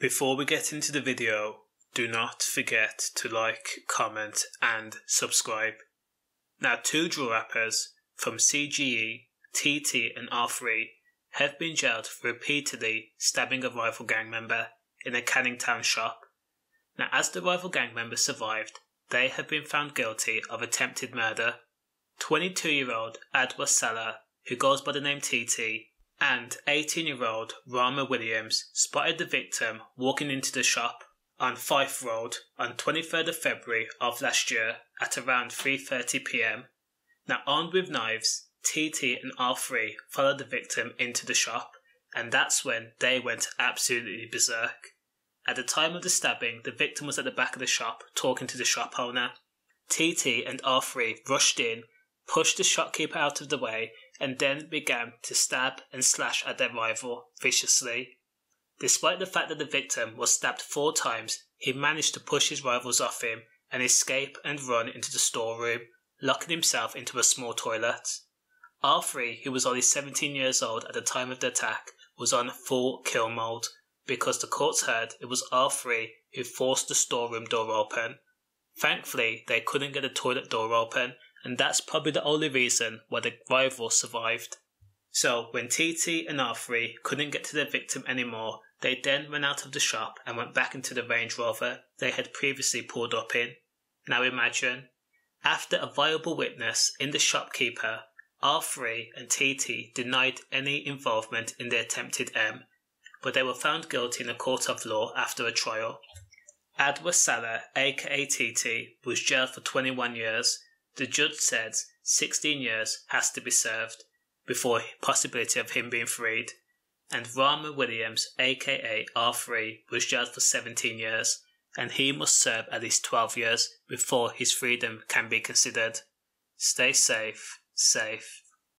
Before we get into the video, do not forget to like, comment and subscribe. Now, two drill rappers from CGE, TT and R3 have been jailed for repeatedly stabbing a rival gang member in a Canning Town shop. Now, as the rival gang member survived, they have been found guilty of attempted murder. 22-year-old Awadh Saleh, who goes by the name TT, and 18-year-old Ramah Williams spotted the victim walking into the shop on Fife Road on 23rd of February of last year at around 3:30 p.m. Now, armed with knives, TT and R3 followed the victim into the shop, and that's when they went absolutely berserk. At the time of the stabbing, the victim was at the back of the shop talking to the shop owner. TT and R3 rushed in, pushed the shopkeeper out of the way, and then began to stab and slash at their rival viciously. Despite the fact that the victim was stabbed 4 times, he managed to push his rivals off him and escape and run into the storeroom, locking himself into a small toilet. R3, who was only 17 years old at the time of the attack, was on full kill mode because the courts heard it was R3 who forced the storeroom door open. Thankfully, they couldn't get the toilet door open, and that's probably the only reason why the rival survived. So when TT and R3 couldn't get to their victim anymore, they then ran out of the shop and went back into the Range Rover they had previously pulled up in. Now imagine, after a viable witness in the shopkeeper, R3 and TT denied any involvement in the attempted M, but they were found guilty in a court of law after a trial. Awadh Saleh, aka TT, was jailed for 21 years. The judge said 16 years has to be served before possibility of him being freed, and Ramah Williams, aka R3, was jailed for 17 years, and he must serve at least 12 years before his freedom can be considered. Stay safe.